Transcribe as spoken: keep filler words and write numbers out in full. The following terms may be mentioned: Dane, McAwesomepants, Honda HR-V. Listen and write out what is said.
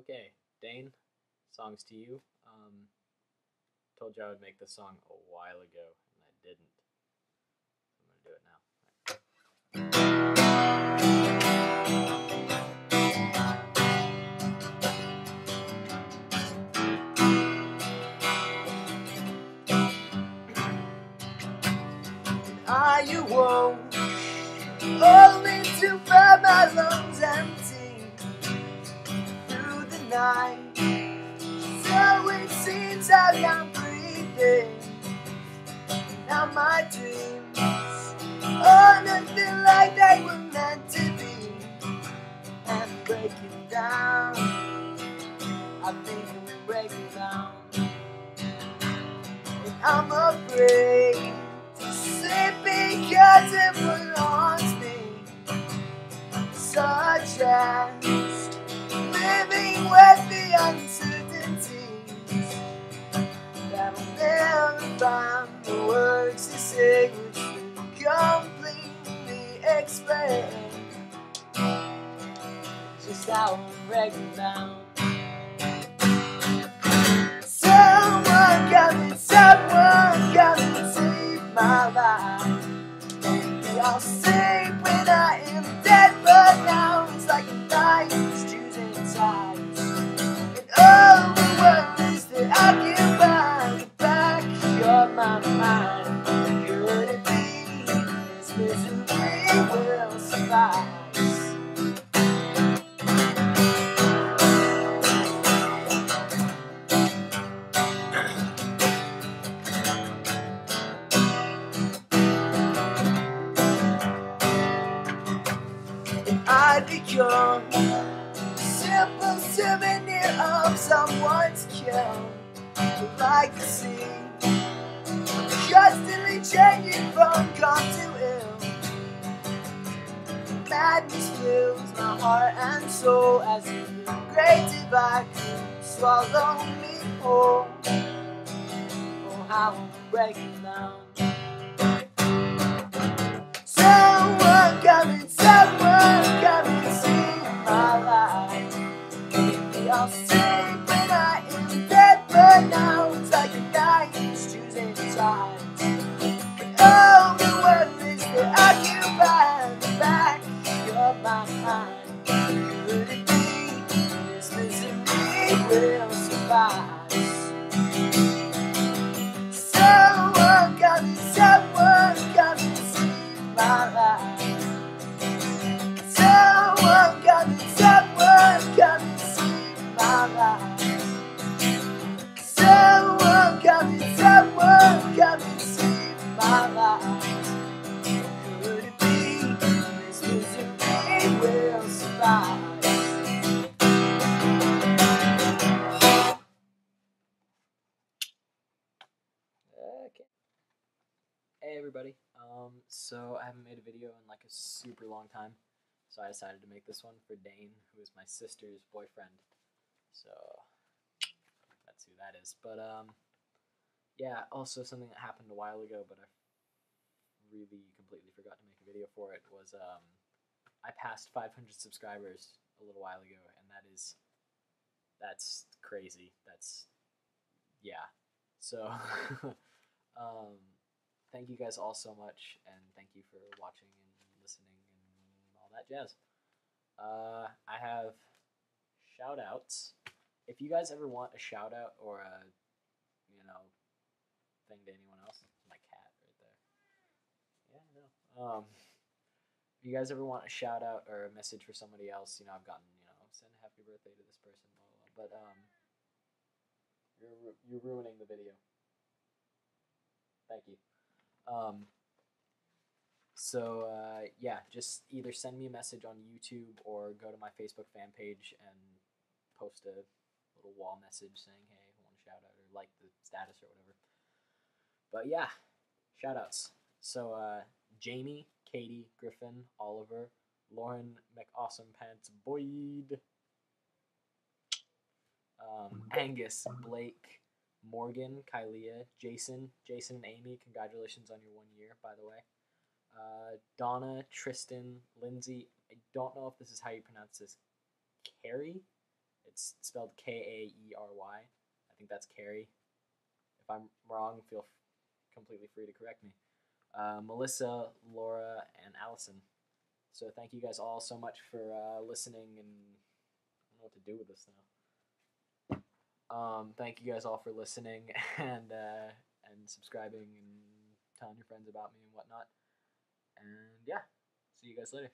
Okay, Dane, song's to you. Um, told you I would make this song a while ago, and I didn't. I'm gonna do it now. Ah, you won't hold me to find my lungs empty through the night. So it seems I am breathing. Now my dreams are nothing like they were meant to be. I'm breaking down. I think I'm breaking down. And I'm afraid. Because it belongs to me, such as living with the uncertainties that will never find the words to say, which will completely explain just how I'm breaking down. Someone coming, someone coming, save my life. I'll sing when I am dead, but now it's like a light is choosing sides. And all the world is that occupy the back of my mind. Could it be this misery will suffice? I become a simple souvenir of someone's kill. Like the sea, constantly changing from calm to ill. Madness fills my heart and soul as if a great divide could swallow me whole. Oh, how I'm breaking down. Someone coming, someone coming to save my life. Maybe I'll stay when I am dead, but now it's like a night is choosing sides. And all the worries that occupy the back of my mind. Could it be this misery will suffice? Someone coming, someone coming to save my life. Someone coming, someone coming, save my life. Could it be this misery will survive? Okay. Hey everybody. Um, so I haven't made a video in like a super long time, so I decided to make this one for Dane, who is my sister's boyfriend. So that's who that is. But um, yeah, also something that happened a while ago, but I really completely forgot to make a video for it, was um, I passed five hundred subscribers a little while ago, and that is, that's crazy. That's, yeah. So um, thank you guys all so much, and thank you for watching and listening and all that jazz. Uh, I have shout outs. If you guys ever want a shout out or a, you know, thing to anyone else, my cat right there. Yeah, no. Um, if you guys ever want a shout out or a message for somebody else, you know, I've gotten, you know, send a happy birthday to this person, blah, blah, blah. But um, you're ru you're ruining the video. Thank you. Um. So uh, yeah, just either send me a message on YouTube or go to my Facebook fan page and post a little wall message saying, hey, I want to shout out, or like the status or whatever. But yeah, shout outs. So uh, Jamie, Katie, Griffin, Oliver, Lauren, McAwesomepants, Boyd, um, Angus, Blake, Morgan, Kylia, Jason, Jason and Amy, congratulations on your one year, by the way. Uh, Donna, Tristan, Lindsay, I don't know if this is how you pronounce this, Carrie? It's spelled K A E R Y. I think that's Carrie. If I'm wrong, feel f completely free to correct me. Uh, Melissa, Laura, and Allison. So thank you guys all so much for uh, listening, and I don't know what to do with this now. Um, thank you guys all for listening and uh, and subscribing and telling your friends about me and whatnot. And yeah, see you guys later.